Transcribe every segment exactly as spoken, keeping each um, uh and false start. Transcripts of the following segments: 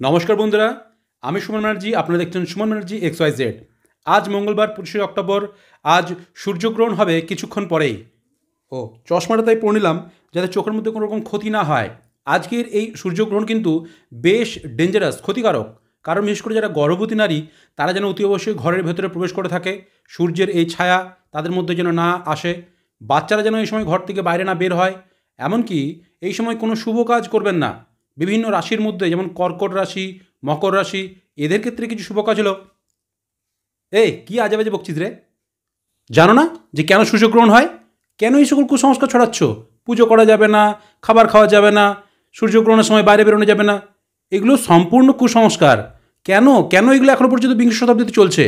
नमस्कार बंधुरा आमी सुमन बनर्जी आपनारा देखछेन Suman Banerjee X Y Z. आज मंगलवार पच्चीस अक्टोबर। आज सूर्यग्रहण होबे किछुक्षण परेई। ओ चश्माटा ताई पड़े निलाम जाते चोखेर मध्ये कोनो रकम क्षति ना हय। आजकेर एई सूर्यग्रहण किन्तु बेश डेंजारास, क्षतिकारक। कारण विशेष करे जारा गर्भवती नारी तारा जेन अति अवश्यई घरेर भेतरे प्रवेश करे थाके। सूर्येर एई छाया तादेर मध्ये जेन ना आसे। बाच्चारा जेन एई समय घर थेके बाइरे ना बेर हय। एमनकि एई समय कोनो शुभ काज करबेन ना। विभिन्न राशिर मध्य जेमन कर्कट राशि, मकर राशि एदेर क्षेत्रे किछु शुभ काज हलो। ए कि आजे बाजे बकचिस रे, जानो ना जे केन सूर्यग्रहण हय? केन एई सकल कुसंस्कार छड़ाच्छो? पुजो करा जाबे ना, खाबार खावा जाबे ना, सूर्यग्रहणेर समय बाइरे बेरोनो जाबे ना, एगुलो सम्पूर्ण कुसंस्कार। केन केन एगुलो एखोनो पर्यन्त বিংশ শতাব্দীতে চলছে?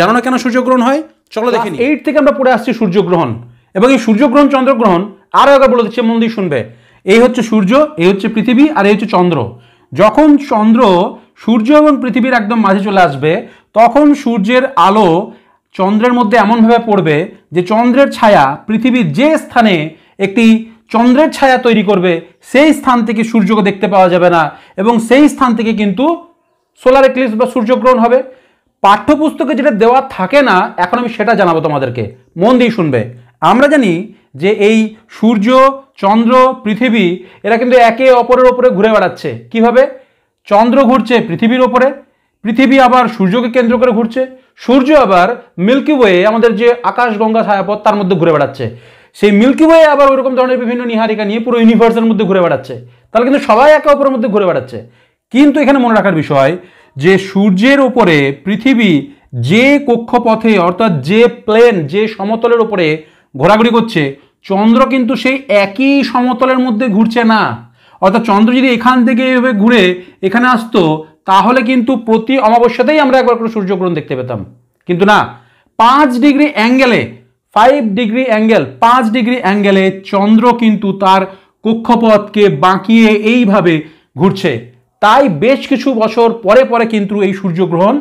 জানো না কেন सूर्यग्रहण हय? चलो देखे নি। आठ থেকে আমরা পড়ে আসছি सूर्यग्रहण এবং এই सूर्यग्रहण চন্দ্রগ্রহণ। আরো একবার বলে দিচ্ছি, মন দিয়ে শুনবে। এই হচ্ছে সূর্য, এই হচ্ছে পৃথিবী আর এই হচ্ছে চন্দ্র। যখন চন্দ্র সূর্য এবং পৃথিবীর একদম মাঝে চলে আসবে তখন সূর্যের আলো চন্দ্রের মধ্যে এমন ভাবে পড়বে যে চন্দ্রের ছায়া পৃথিবীর যে স্থানে একটি চন্দ্রের ছায়া তৈরি করবে সেই স্থান থেকে সূর্যকে দেখতে পাওয়া যাবে না এবং সেই স্থান থেকে কিন্তু সোলার ইক্লিপস বা সূর্যগ্রহণ হবে। পাঠ্যপুস্তকে যেটা দেওয়া থাকে না এখন আমি সেটা জানাবো তোমাদেরকে, মন দিয়ে শুনবে। আমরা জানি যে এই সূর্য, চন্দ্র, পৃথিবী এরা কিন্তু একে অপরের উপরে ঘুরে বেড়াচ্ছে। কিভাবে? চন্দ্র ঘুরছে পৃথিবীর উপরে, পৃথিবী আবার সূর্যকে কেন্দ্র করে ঘুরছে, সূর্য আবার মিল্কি ওয়ে আমাদের যে আকাশগঙ্গা ছায়াপথ তার মধ্যে ঘুরে বেড়াচ্ছে। সেই মিল্কি ওয়ে আবার ওরকম ধরনের বিভিন্ন নীহারিকা নিয়ে পুরো ইউনিভার্সের মধ্যে ঘুরে বেড়াচ্ছে। তাহলে কিন্তু সবাই একে অপরের মধ্যে ঘুরে বেড়াচ্ছে। কিন্তু এখানে মনে রাখার বিষয় যে সূর্যের উপরে পৃথিবী যে কক্ষপথে অর্থাৎ যে প্লেন, যে সমতলের উপরে ঘোরাঘুরি করছে, চন্দ্র কিন্তু সেই একই সমতলের মধ্যে ঘুরছে না। অর্থাৎ চন্দ্র যদি এখান থেকে এইভাবে ঘুরে এখানে আসতো তাহলে কিন্তু প্রতি অমাবস্যাতেই আমরা একবার করে সূর্যগ্রহণ দেখতে পেতাম। কিন্তু না, পাঁচ ডিগ্রি অ্যাঙ্গেলে, ফাইভ ডিগ্রি অ্যাঙ্গেল, পাঁচ ডিগ্রি অ্যাঙ্গেলে চন্দ্র কিন্তু তার কক্ষপথকে বাঁকিয়ে এইভাবে ঘুরছে। তাই বেশ কিছু বছর পরে পরে কিন্তু এই সূর্যগ্রহণ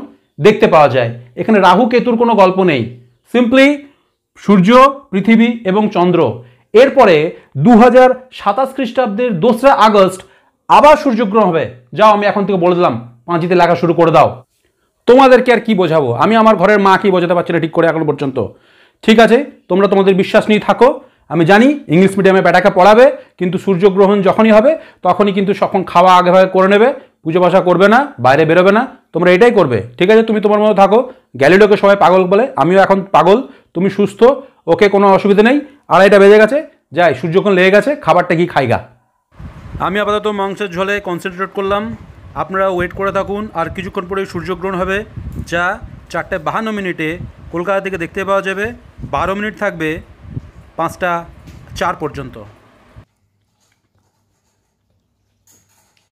দেখতে পাওয়া যায়। এখানে রাহু কেতুর কোনো গল্প নেই, সিম্পলি সূর্য, পৃথিবী এবং চন্দ্র। এরপরে দু হাজার সাতাশ খ্রিস্টাব্দের দোসরা আগস্ট আবার সূর্যগ্রহণ হবে। যাও আমি এখন থেকে বলে দিলাম, পাঁজিতে লেখা শুরু করে দাও। তোমাদেরকে আর কি বোঝাবো, আমি আমার ঘরের মাকে বোঝাতে পারছি না ঠিক করে এখন পর্যন্ত। ঠিক আছে, তোমরা তোমাদের বিশ্বাস নিয়ে থাকো। আমি জানি ইংলিশ মিডিয়ামে বেটাকে পড়াবে, কিন্তু সূর্যগ্রহণ যখনই হবে তখনই কিন্তু সখন খাওয়া আগেভাগে করে নেবে, পুজো পাশা করবে না, বাইরে বেরোবে না, তোমরা এটাই করবে। ঠিক আছে, তুমি তোমার মতো থাকো। গ্যালিলিওকে সবাই পাগল বলে, আমিও এখন পাগল। তুমি সুস্থ, ওকে, কোনো অসুবিধা নেই। আড়াইটা বেজে গেছে, যাই, সূর্যক্ষণ লেগে গেছে, খাবারটা কি খাইগা। আমি আপাতত মাংসের ঝোলে কনসেন্ট্রেট করলাম। আপনারা ওয়েট করে থাকুন, আর কিছুক্ষণ পরে সূর্যগ্রহণ হবে, যা চারটে বাহান্ন মিনিটে কলকাতা থেকে দেখতে পাওয়া যাবে। বারো মিনিট থাকবে পাঁচটা চার পর্যন্ত।